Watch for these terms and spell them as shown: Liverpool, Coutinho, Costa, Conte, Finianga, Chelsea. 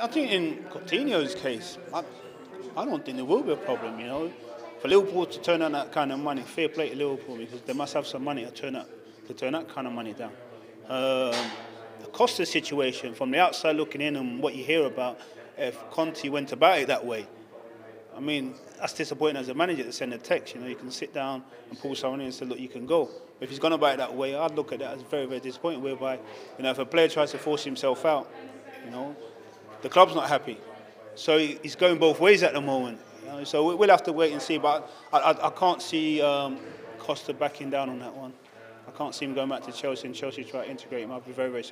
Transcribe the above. I think in Coutinho's case, I don't think there will be a problem, you know. For Liverpool to turn out that kind of money, fair play to Liverpool, because they must have some money to turn that kind of money down. The Costa situation, from the outside looking in and what you hear about, if Conte went about it that way, I mean, that's disappointing as a manager to send a text. You know, you can sit down and pull someone in and say, look, you can go. But if he's gone about it that way, I'd look at that as very, very disappointing, whereby, you know, if a player tries to force himself out, you know, the club's not happy. So he's going both ways at the moment. You know, so we'll have to wait and see. But I can't see Costa backing down on that one. I can't see him going back to Chelsea and Chelsea try to integrate him. I'd be very, very surprised.